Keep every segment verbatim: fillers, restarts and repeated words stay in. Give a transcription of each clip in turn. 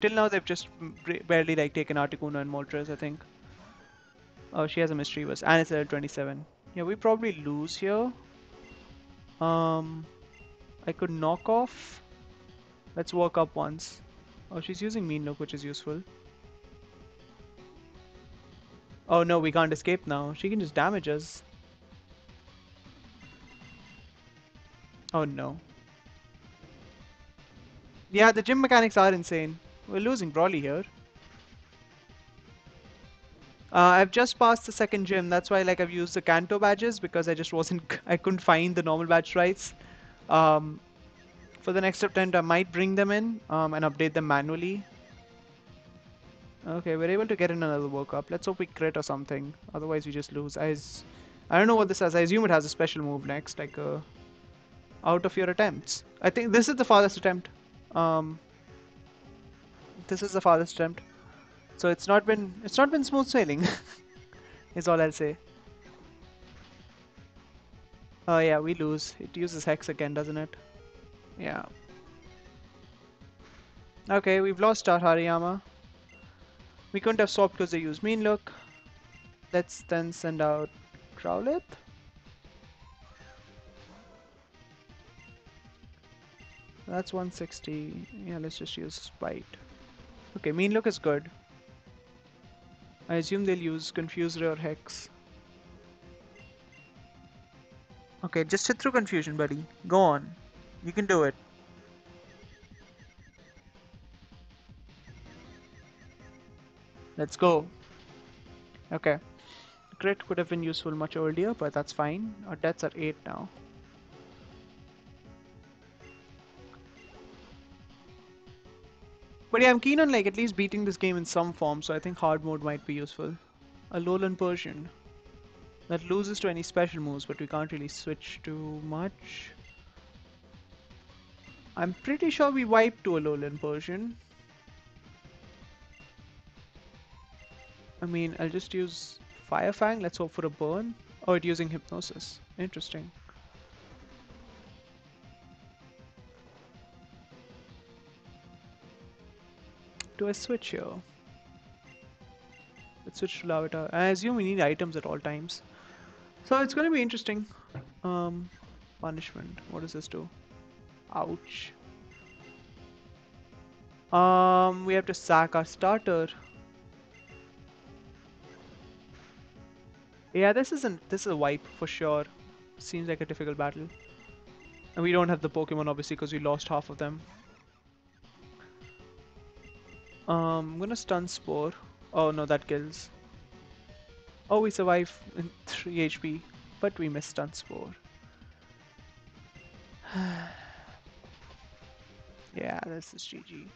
Till now they've just barely like taken Articuno and Moltres, I think. Oh, she has a mystery verse, and it's at twenty-seven. Yeah, we probably lose here. Um, I could knock off. Let's walk up once. Oh, she's using Mean Look, which is useful. Oh no, we can't escape now. She can just damage us. Oh no. Yeah, the gym mechanics are insane. We're losing Brawly here. Uh, I've just passed the second gym. That's why, like, I've used the Kanto badges because I just wasn't, I couldn't find the normal badge rights. Um, for the next attempt, I might bring them in um, and update them manually. Okay, we're able to get in another workup. Let's hope we crit or something. Otherwise, we just lose. I, I don't know what this has. I assume it has a special move next, like a out of your attempts. I think this is the farthest attempt. Um, this is the farthest attempt. So it's not been it's not been smooth sailing, is all I'll say. Oh yeah, we lose. It uses Hex again, doesn't it? Yeah. Okay, we've lost our Hariyama. We couldn't have swapped because they use Mean Look. Let's then send out Growlithe. That's one sixty. Yeah, let's just use Bite. Okay, Mean Look is good. I assume they'll use Confuser or Hex. Okay, just sit through Confusion, buddy. Go on. You can do it. Let's go. Okay. Crit could have been useful much earlier, but that's fine. Our deaths are eight now. But yeah, I'm keen on like at least beating this game in some form, so I think hard mode might be useful. Alolan Persian. That loses to any special moves, but we can't really switch too much. I'm pretty sure we wiped to Alolan Persian. I mean, I'll just use Fire Fang. Let's hope for a burn. Oh, it's using Hypnosis. Interesting. Do I switch here? Let's switch to Lavitar. I assume we need items at all times. So it's going to be interesting. Um, punishment. What does this do? Ouch. Um, we have to sack our starter. Yeah, this isn't. This is a wipe for sure. Seems like a difficult battle. And we don't have the Pokemon obviously because we lost half of them. Um, I'm gonna Stun Spore. Oh no, that kills. Oh, we survive in three H P, but we miss Stun Spore. Yeah, this is G G.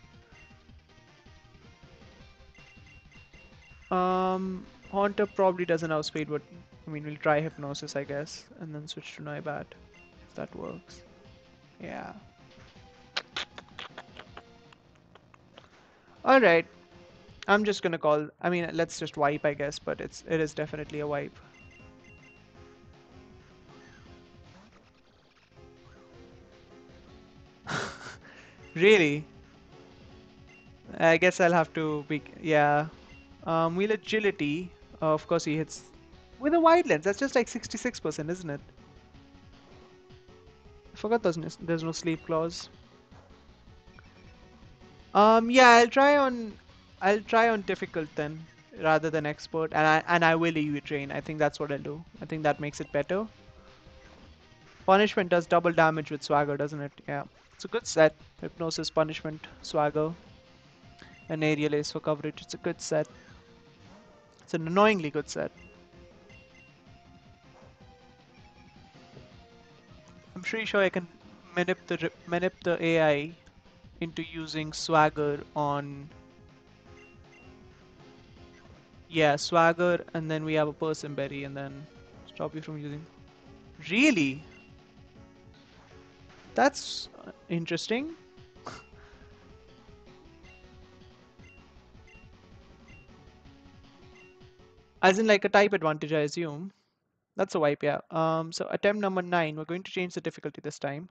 Um, Haunter probably doesn't outspeed, but I mean, we'll try Hypnosis, I guess, and then switch to Nightbat if that works. Yeah. Alright, I'm just gonna call, I mean, let's just wipe, I guess, but it's, it is definitely a wipe. Really? I guess I'll have to be, yeah. Um, we'll agility, oh, of course he hits with a wide lens, that's just like sixty-six percent, isn't it? I forgot there's no, there's no sleep clause. Um, yeah, I'll try on, I'll try on difficult then, rather than expert, and I and I will E V train. I think that's what I'll do. I think that makes it better. Punishment does double damage with Swagger, doesn't it? Yeah, it's a good set. Hypnosis, Punishment, Swagger, and Aerial Ace for coverage. It's a good set. It's an annoyingly good set. I'm pretty sure I can manip the manip the A I. Into using Swagger on, yeah, Swagger, and then we have a Person Berry, and then stop you from using. Really? That's interesting. As in, like a type advantage, I assume. That's a wipe, yeah. Um. So attempt number nine. We're going to change the difficulty this time.